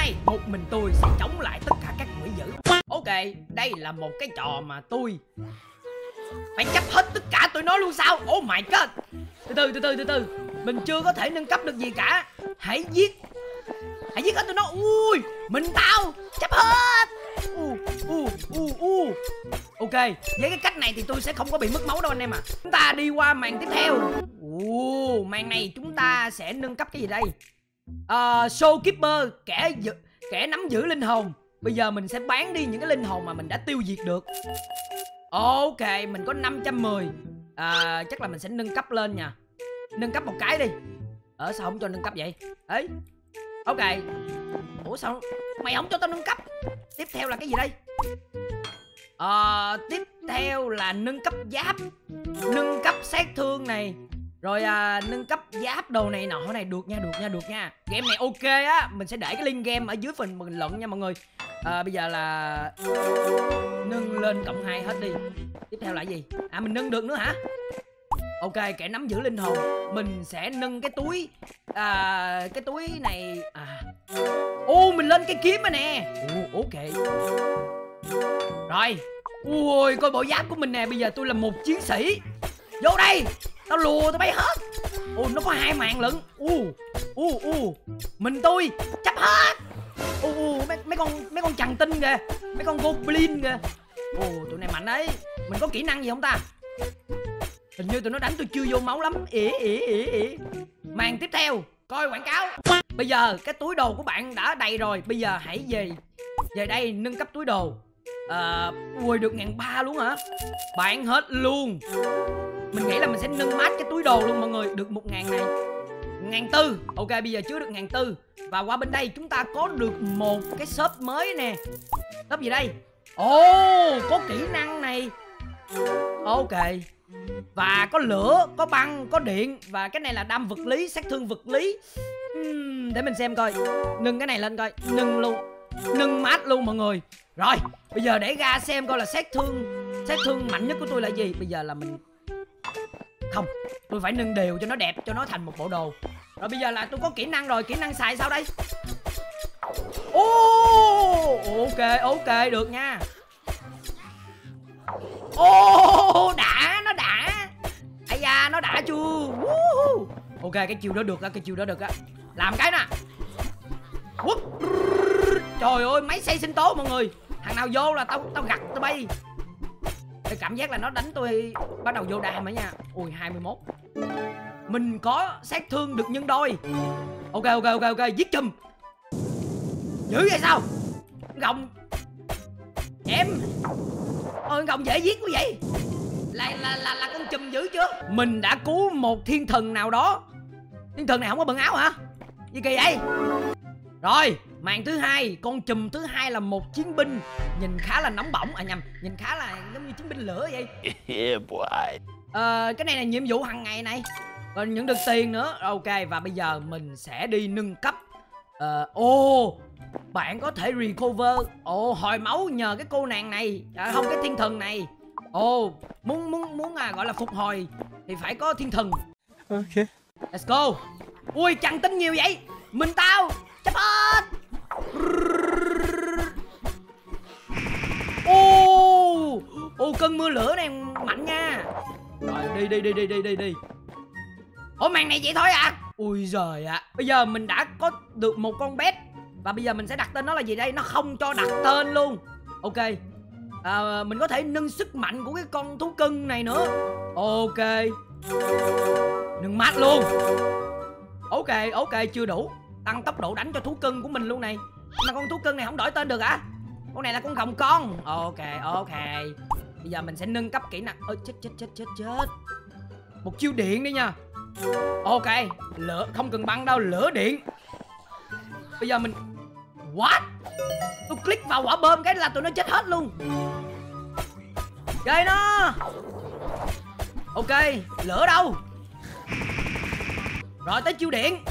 nay một mình tôi sẽ chống lại tất cả các quỷ dữ. Ok, đây là một cái trò mà tôi phải chấp hết tất cả tụi nó luôn sao? Oh my god. Từ từ, mình chưa có thể nâng cấp được gì cả. Hãy giết hết tụi nó. Ui, mình tao chấp hết. Ok, với cái cách này thì tôi sẽ không có bị mất máu đâu anh em à. Chúng ta đi qua màn tiếp theo. Màn này chúng ta sẽ nâng cấp cái gì đây? Showkeeper, kẻ nắm giữ linh hồn. Bây giờ mình sẽ bán đi những cái linh hồn mà mình đã tiêu diệt được. Ok, mình có 510. Chắc là mình sẽ nâng cấp lên nha. Nâng cấp một cái đi. Sao không cho nâng cấp vậy? Ấy. Ok. Ủa sao mày không cho tao nâng cấp? Tiếp theo là cái gì đây? Tiếp theo là nâng cấp giáp, nâng cấp sát thương này. Rồi nâng cấp giáp đồ này nọ này. Được nha. Game này ok á. Mình sẽ để cái link game ở dưới phần bình luận nha mọi người. Bây giờ là nâng lên cộng 2 hết đi. Tiếp theo là gì? À mình nâng được nữa hả? Ok, kẻ nắm giữ linh hồn. Mình sẽ nâng cái túi. Cái túi này. Mình lên cái kiếm rồi nè. Ok. Rồi. Ui, coi bộ giáp của mình nè. Bây giờ tôi là một chiến sĩ. Vô đây. Tao lùa tao bay hết. Nó có 2 màn lận. Tôi chấp hết. Mấy con chằn tinh kìa. Mấy con goblin kìa. Tụi này mạnh đấy. Mình có kỹ năng gì không ta? Hình như tụi nó đánh tôi chưa vô máu lắm. Màn tiếp theo. Coi quảng cáo. Bây giờ cái túi đồ của bạn đã đầy rồi. Bây giờ hãy về đây nâng cấp túi đồ. Được 1.300 luôn hả? Bạn hết luôn. Mình nghĩ là mình sẽ nâng mát cái túi đồ luôn mọi người. Được 1.000 này, 1.400. Ok, bây giờ chứa được 1.400. Và qua bên đây chúng ta có được một cái shop mới nè. Shop gì đây? Có kỹ năng này. Ok. Và có lửa, có băng, có điện. Và cái này là đam vật lý, sát thương vật lý. Để mình xem coi. Nâng cái này lên coi. Nâng luôn. Nâng mát luôn mọi người. Rồi, bây giờ để ra xem coi là sát thương mạnh nhất của tôi là gì. Bây giờ là mình không, tôi phải nâng đều cho nó đẹp, cho nó thành một bộ đồ. Rồi bây giờ là tôi có kỹ năng rồi. Kỹ năng xài sao đây? Ok, được nha. Đã. Ây da, nó đã chưa. Ok, cái chiều đó được á. Làm cái nè. Trời ơi, máy xây sinh tố mọi người. Thằng nào vô là tao gặt tao bay. Tôi cảm giác là nó đánh tôi bắt đầu vô đam rồi nha. 21. Mình có sát thương được nhân đôi. Ok, giết chùm. Dữ vậy sao? Gồng. Em. Gồng dễ giết quá vậy. Là con chùm dữ chưa? Mình đã cứu một thiên thần nào đó. Thiên thần này không có bận áo hả? Gì kỳ vậy? Rồi, màn thứ hai, con chùm thứ hai là một chiến binh nhìn khá là nóng bỏng, nhìn khá là giống như chiến binh lửa vậy. Cái này là nhiệm vụ hàng ngày này. Còn những được tiền nữa. Ok, và bây giờ mình sẽ đi nâng cấp. Bạn có thể recover hồi máu nhờ cái cô nàng này, cái thiên thần này. Muốn gọi là phục hồi thì phải có thiên thần. Ok. Let's go. Ui, chẳng tính nhiều vậy. Mình tao chấp hết. Cơn mưa lửa này mạnh nha. Rồi đi. Màn này vậy thôi à? Ui giời ạ. Bây giờ mình đã có được một con pet. Và bây giờ mình sẽ đặt tên nó là gì đây? Nó không cho đặt tên luôn. Ok. Mình có thể nâng sức mạnh của cái con thú cưng này nữa. Ok. Nâng mát luôn. Ok, chưa đủ. Tăng tốc độ đánh cho thú cưng của mình luôn này. Mà con thú cưng này không đổi tên được hả? Con này là con gồng con. Ok. Bây giờ mình sẽ nâng cấp kỹ năng. Chết. Một chiêu điện đi nha. Ok, lửa không cần băng đâu, lửa điện. Bây giờ mình what? Tôi click vào quả bơm cái là tụi nó chết hết luôn. Chơi nó. Ok, lửa đâu? Rồi tới chiêu điện.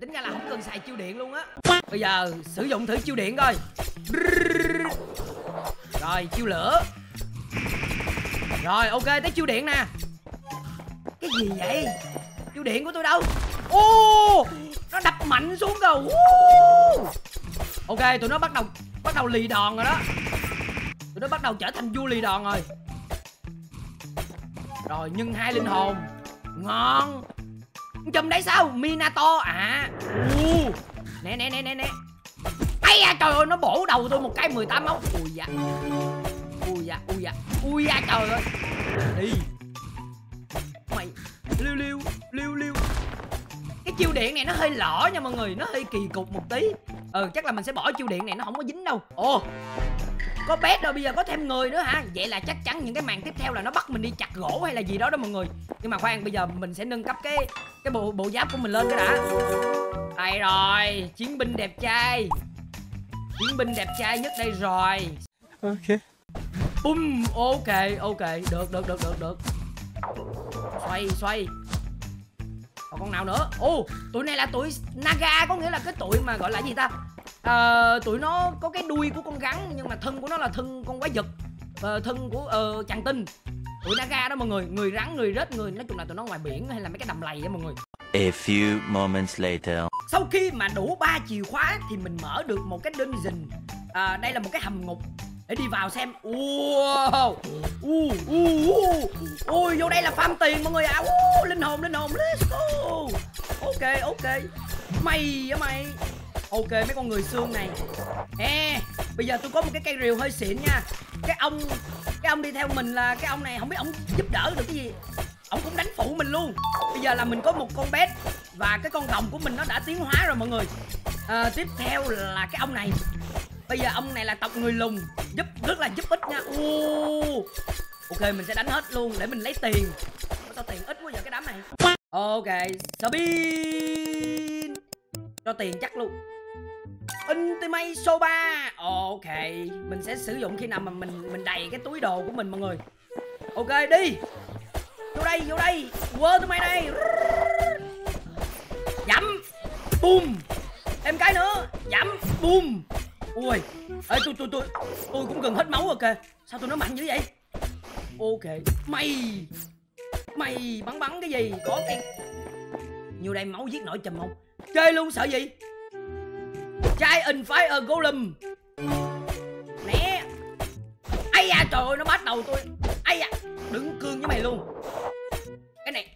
Tính ra là không cần xài chiêu điện luôn á. Bây giờ sử dụng thử chiêu điện coi. Rồi chiêu lửa. Rồi ok, tới chiêu điện nè. Cái gì vậy? Chiêu điện của tôi đâu? Ô, nó đập mạnh xuống rồi. Ok, tụi nó bắt đầu lì đòn rồi đó. Tụi nó bắt đầu trở thành vua lì đòn rồi. Rồi nhân 2 linh hồn. Ngon. Chùm đấy sao? Minato à. Nè nè nè nè nè. Ây da, trời ơi, nó bổ đầu tôi một cái 18 ốc. Ui da. Ui da, ui da. Ui da, trời ơi. Đi. Mày liu. Cái chiêu điện này nó hơi lỏ nha mọi người, nó hơi kỳ cục một tí. Chắc là mình sẽ bỏ chiêu điện này, nó không có dính đâu. Ồ. Có pet rồi, bây giờ có thêm người nữa hả? Vậy là chắc chắn những cái màn tiếp theo là nó bắt mình đi chặt gỗ hay là gì đó đó mọi người. Nhưng mà khoan, bây giờ mình sẽ nâng cấp cái bộ giáp của mình lên cái đã. Đây rồi, chiến binh đẹp trai. Chiến binh đẹp trai nhất đây rồi. Ok. Bum, ok, được. Xoay. Còn con nào nữa? Ồ, tụi này là tụi Naga, có nghĩa là cái tụi mà gọi là gì ta? Tụi nó có cái đuôi của con rắn nhưng mà thân của nó là thân con quái vật, thân của chằn tinh. Tụi Naga đó mọi người, người rắn, người rết, người nói chung là tụi nó ngoài biển hay là mấy cái đầm lầy đó mọi người. A few moments later. Sau khi mà đủ 3 chìa khóa thì mình mở được một cái dungeon. Đây là một cái hầm ngục để đi vào xem. Ui, vô đây là farm tiền mọi người ạ. Linh hồn, let's go. Ok. Mày. Ok, mấy con người xương này. Bây giờ tôi có một cái cây rìu hơi xịn nha. Cái ông đi theo mình là cái ông này, không biết ông giúp đỡ được cái gì. Ông cũng đánh phụ mình luôn. Bây giờ là mình có một con pet và cái con rồng của mình nó đã tiến hóa rồi mọi người. Tiếp theo là cái ông này. Bây giờ ông này là tộc người lùn, rất là giúp ích nha. Ok, mình sẽ đánh hết luôn để mình lấy tiền. Sao tiền ít quá giờ cái đám này. Ok, Sabin cho tiền chắc luôn. Ultimate Soba. Ok, mình sẽ sử dụng khi nào mà mình đầy cái túi đồ của mình mọi người. Ok, đi. Vô đây. Quơ tụi mày đây. Dẫm. Boom. Em cái nữa. Dẫm. Boom. Ui. Ê, tôi cũng gần hết máu rồi kìa. Sao tụi nó mạnh dữ vậy? Ok. Mày bắn cái gì? Có cái nhiều đây máu giết nổi chùm không? Chơi luôn sợ gì? Giant Fire Golem. Né. Ây da, trời ơi, nó bắt đầu tôi. Ây da, đứng cương với mày luôn.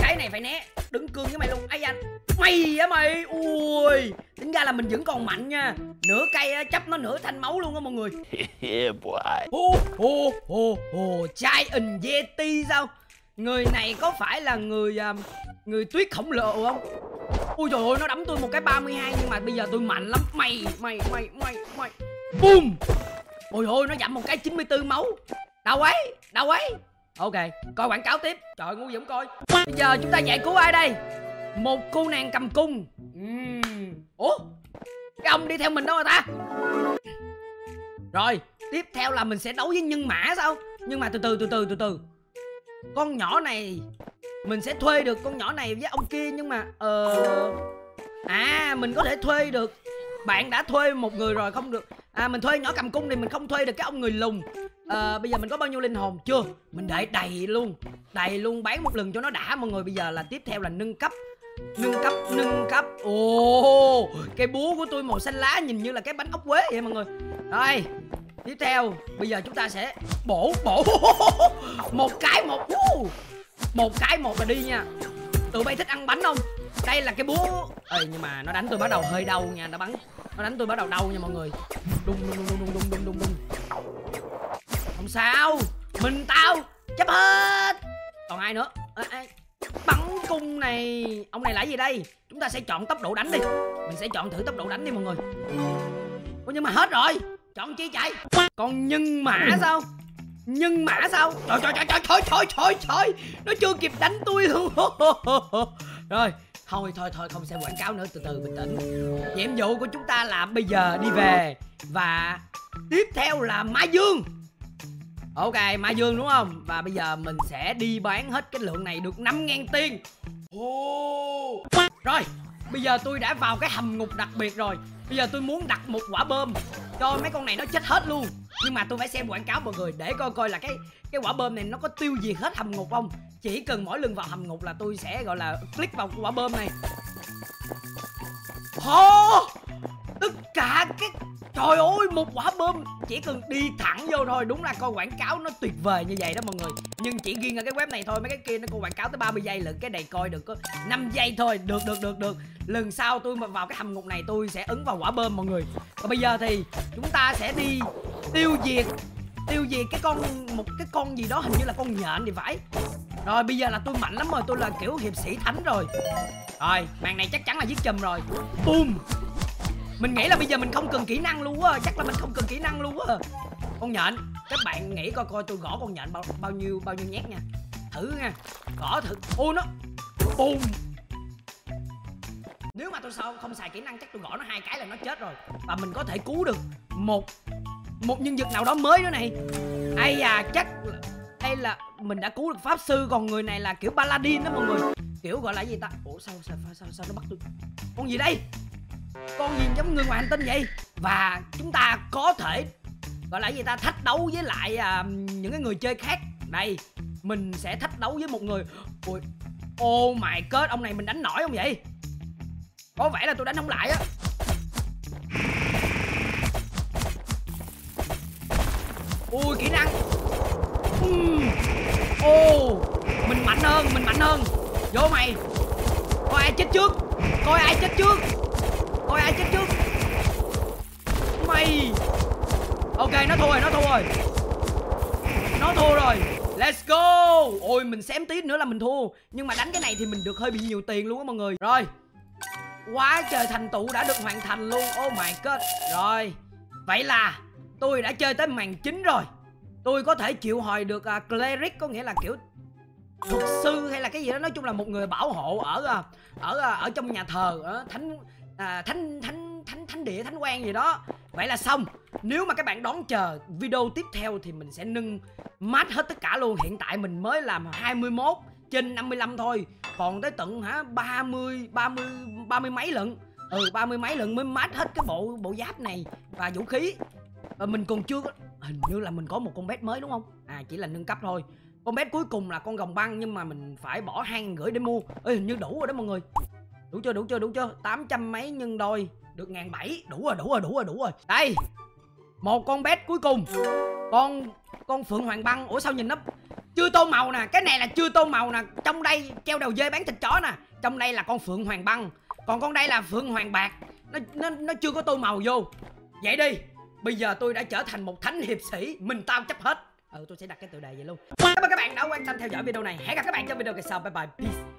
Cái này phải né, đứng cương với mày luôn. Ây da. Mày á mày. Ui. Tính ra là mình vẫn còn mạnh nha. Nửa cây chấp nó nửa thanh máu luôn á mọi người. Giant Yeti sao? Người này có phải là người tuyết khổng lồ không? Ui trời ơi, nó đấm tôi một cái 32 nhưng mà bây giờ tôi mạnh lắm. Mày. Boom. Ôi ôi, nó giảm một cái 94 máu. Đau ấy. Ok, coi quảng cáo tiếp. Trời, ngu gì không coi. Bây giờ chúng ta giải cứu ai đây? Một cô nàng cầm cung. Ủa? Cái ông đi theo mình đâu rồi ta? Rồi, tiếp theo là mình sẽ đấu với nhân mã sao? Nhưng mà từ từ. Con nhỏ này mình sẽ thuê được con nhỏ này với ông kia, nhưng mà mình có thể thuê được. Bạn đã thuê một người rồi không được. Mình thuê nhỏ cầm cung thì mình không thuê được cái ông người lùn. Bây giờ mình có bao nhiêu linh hồn chưa? Mình để đầy luôn, bán một lần cho nó đã mọi người. Bây giờ là tiếp theo là nâng cấp. Ồ, cái búa của tôi màu xanh lá nhìn như là cái bánh ốc quế vậy mọi người. Rồi, tiếp theo bây giờ chúng ta sẽ bổ một cái một là đi nha. Tụi bay thích ăn bánh không? Đây là cái búa. Nhưng mà nó đánh tôi bắt đầu hơi đau nha, nó đánh tôi bắt đầu đau nha mọi người. Đùng. Không sao, mình tao chấp hết. Còn ai nữa? Bắn cung này, ông này là gì đây? Chúng ta sẽ chọn tốc độ đánh đi. Mình sẽ chọn thử tốc độ đánh đi mọi người. Ủa nhưng mà hết rồi. Chọn chi chạy? Còn nhân mã sao? Trời. Nó chưa kịp đánh tôi luôn. Rồi, thôi không xem quảng cáo nữa, từ bình tĩnh. Nhiệm vụ của chúng ta là bây giờ đi về và tiếp theo là ma dương. Ok, ma dương đúng không? Và bây giờ mình sẽ đi bán hết cái lượng này được 5.000 tiền. Rồi, bây giờ tôi đã vào cái hầm ngục đặc biệt rồi. Bây giờ tôi muốn đặt một quả bom cho mấy con này nó chết hết luôn. Nhưng mà tôi phải xem quảng cáo mọi người để coi là cái quả bom này nó có tiêu diệt hết hầm ngục không. Chỉ cần mỗi lần vào hầm ngục là tôi sẽ gọi là click vào quả bom này. Hô, tất cả cái... Trời ơi, một quả bom chỉ cần đi thẳng vô thôi. Đúng là coi quảng cáo nó tuyệt vời như vậy đó mọi người. Nhưng chỉ riêng ở cái web này thôi, mấy cái kia nó coi quảng cáo tới 30 giây lận. Cái này coi được có 5 giây thôi. Được. Lần sau tôi mà vào cái hầm ngục này tôi sẽ ấn vào quả bom mọi người. Còn bây giờ thì chúng ta sẽ đi tiêu diệt cái con, một cái con gì đó, hình như là con nhện thì phải. Rồi bây giờ là tôi mạnh lắm rồi, tôi là kiểu hiệp sĩ thánh rồi. Rồi, màn này chắc chắn là giết chùm rồi. Boom. Mình nghĩ là bây giờ mình không cần kỹ năng luôn á, chắc là mình không cần kỹ năng luôn á. Con nhện, các bạn nghĩ coi coi tôi gõ con nhện bao nhiêu nhát nha. Thử nha. Gõ thử. Ô nó. Boom. Nếu mà tôi sao không xài kỹ năng chắc tôi gõ nó 2 cái là nó chết rồi. Và mình có thể cứu được một nhân vật nào đó mới nữa này. Ai da, chắc đây là mình đã cứu được pháp sư, còn người này là kiểu paladin đó mọi người. Kiểu gọi là gì ta? Ủa sao nó bắt tôi? Con gì đây? Con gì giống người ngoài hành tinh vậy? Và chúng ta có thể gọi là gì ta, thách đấu với lại những cái người chơi khác. Đây, mình sẽ thách đấu với một người. Ôi, oh my god, ông này mình đánh nổi không vậy? Có vẻ là tôi đánh không lại á. Ui, kỹ năng. Mình mạnh hơn, Vô mày. Coi ai chết trước. Mày. Ok, nó thua rồi. Let's go. Ôi, mình xém tí nữa là mình thua. Nhưng mà đánh cái này thì mình được hơi bị nhiều tiền luôn á mọi người. Rồi. Quá trời thành tựu đã được hoàn thành luôn. Oh my god. Rồi. Vậy là tôi đã chơi tới màn chính rồi. Tôi có thể triệu hồi được cleric, có nghĩa là kiểu thuật sư hay là cái gì đó, nói chung là một người bảo hộ ở trong nhà thờ, ở thánh địa, thánh quan gì đó. Vậy là xong. Nếu mà các bạn đón chờ video tiếp theo thì mình sẽ nâng max hết tất cả luôn. Hiện tại mình mới làm 21 trên 55 thôi, còn tới tận 30 mấy lận. 30 mấy lận mới max hết cái bộ giáp này và vũ khí. Và mình còn chưa có... Hình như là mình có một con pet mới đúng không? À, chỉ là nâng cấp thôi. Con pet cuối cùng là con rồng băng, nhưng mà mình phải bỏ 2,5 ngàn để mua. Ê, hình như đủ rồi đó mọi người. Đủ chưa? 800 mấy nhân đôi được 1,700. Đủ rồi. Đây. Một con pet cuối cùng. Con phượng hoàng băng. Ủa sao nhìn nó chưa tô màu nè, cái này là chưa tô màu nè. Trong đây treo đầu dê bán thịt chó nè. Trong đây là con phượng hoàng băng, còn con đây là phượng hoàng bạc. Nó chưa có tô màu vô. Vậy đi. Bây giờ tôi đã trở thành một thánh hiệp sĩ, mình tao chấp hết. Tôi sẽ đặt cái tựa đề vậy luôn. Cảm ơn các bạn đã quan tâm theo dõi video này. Hẹn gặp các bạn trong video kỳ sau. Bye bye. Peace.